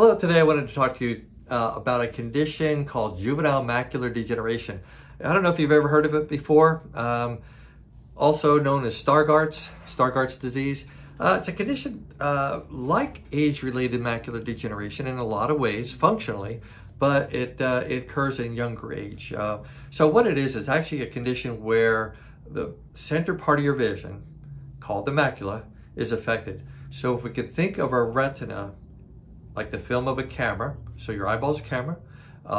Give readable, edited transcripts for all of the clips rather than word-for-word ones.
Hello, today I wanted to talk to you about a condition called juvenile macular degeneration. I don't know if you've ever heard of it before, also known as Stargardt's disease. It's a condition like age-related macular degeneration in a lot of ways, functionally, but it occurs in younger age. So what it is actually a condition where the center part of your vision, called the macula, is affected. So if we could think of our retina like the film of a camera, so your eyeball's a camera,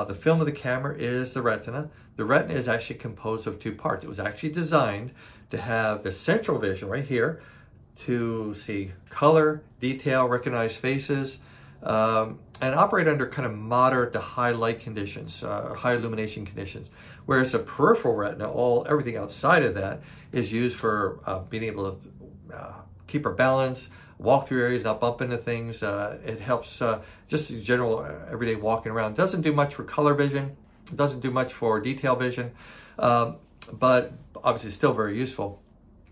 the film of the camera is the retina. The retina is actually composed of two parts. It was actually designed to have the central vision right here to see color, detail, recognize faces, and operate under kind of moderate to high light conditions, high illumination conditions. Whereas the peripheral retina, everything outside of that is used for being able to keep our balance, walk through areas, not bump into things. It helps just in general everyday walking around. It doesn't do much for color vision. It doesn't do much for detail vision, but obviously still very useful.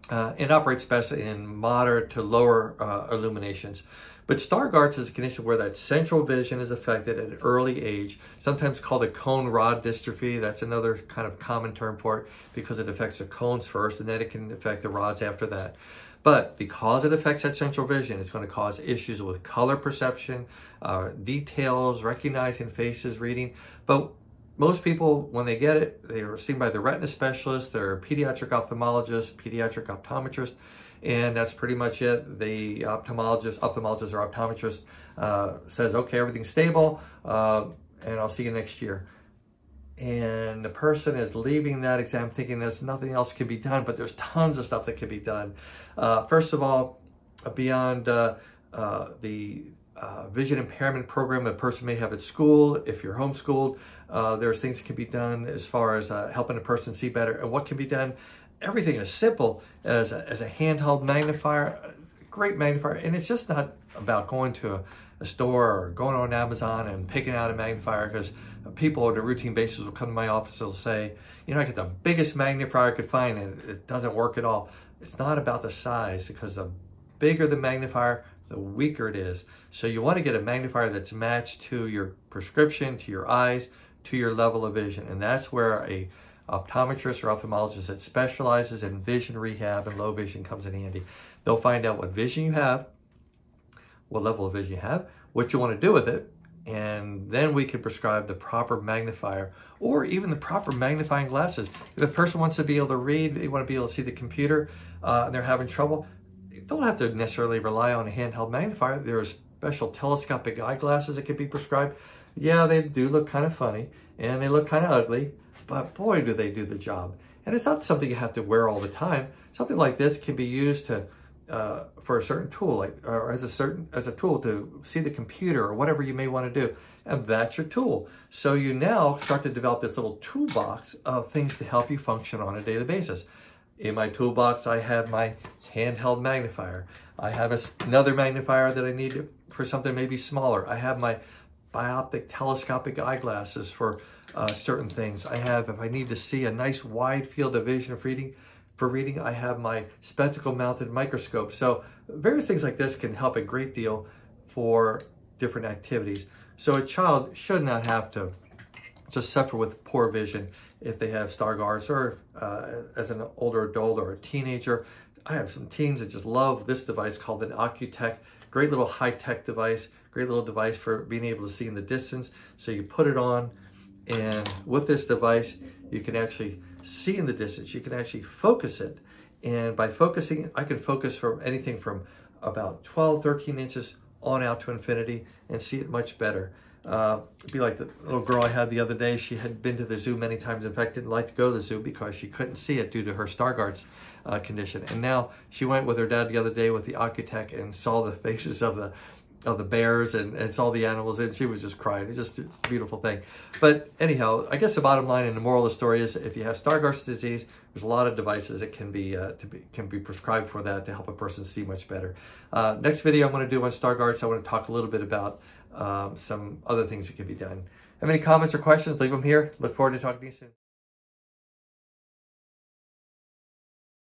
It operates best in moderate to lower illuminations. But Stargardt's is a condition where that central vision is affected at an early age, sometimes called a cone-rod dystrophy. That's another kind of common term for it because it affects the cones first and then it can affect the rods after that. But because it affects that central vision, it's going to cause issues with color perception, details, recognizing faces, reading. But most people, when they get it, they are seen by the retina specialist, their pediatric ophthalmologist, pediatric optometrist, and that's pretty much it. The ophthalmologist or optometrist says, okay, everything's stable, and I'll see you next year. And the person is leaving that exam thinking there's nothing else can be done, but there's tons of stuff that can be done. First of all, beyond the vision impairment program a person may have at school, if you're homeschooled, there's things that can be done as far as helping a person see better. And what can be done? Everything as simple as a handheld magnifier, a great magnifier. And it's just not about going to a store or going on Amazon and picking out a magnifier, because people on a routine basis will come to my office and say, you know, I get the biggest magnifier I could find and it doesn't work at all. It's not about the size, because the bigger the magnifier, the weaker it is. So you want to get a magnifier that's matched to your prescription, to your eyes, to your level of vision. And that's where a optometrist or ophthalmologist that specializes in vision rehab and low vision comes in handy. They'll find out what vision you have, what level of vision you have, what you want to do with it, and then we can prescribe the proper magnifier or even the proper magnifying glasses. If a person wants to be able to read, they want to be able to see the computer, and they're having trouble, you don't have to necessarily rely on a handheld magnifier. There are special telescopic eyeglasses that can be prescribed. Yeah, they do look kind of funny and they look kind of ugly, but boy, do they do the job. And it's not something you have to wear all the time. Something like this can be used to for a certain tool, as a tool to see the computer or whatever you may want to do. And that's your tool. So you now start to develop this little toolbox of things to help you function on a daily basis. In my toolbox, I have my handheld magnifier. I have another magnifier that I need for something maybe smaller. I have my bioptic telescopic eyeglasses for certain things. I have, if I need to see a nice wide field of vision of reading, I have my spectacle-mounted microscope. So various things like this can help a great deal for different activities. So a child should not have to just suffer with poor vision if they have Stargardt's, or as an older adult or a teenager. I have some teens that just love this device called an Ocutech. Great little high-tech device, great little device for being able to see in the distance. So you put it on, and with this device, you can actually see in the distance. You can actually focus it. And by focusing, I can focus from anything from about 12, 13 inches on out to infinity and see it much better. It'd be like the little girl I had the other day. She had been to the zoo many times. In fact, didn't like to go to the zoo because she couldn't see it due to her Stargardt's condition. And now she went with her dad the other day with the Ocutech and saw the faces of the bears and saw the animals, and she was just crying. It's just a beautiful thing. But anyhow, I guess the bottom line and the moral of the story is, if you have Stargardt's disease, there's a lot of devices that can be prescribed for that to help a person see much better. Next video I'm going to do on Stargardt's, I want to talk a little bit about some other things that can be done. Have any comments or questions, leave them here. Look forward to talking to you soon.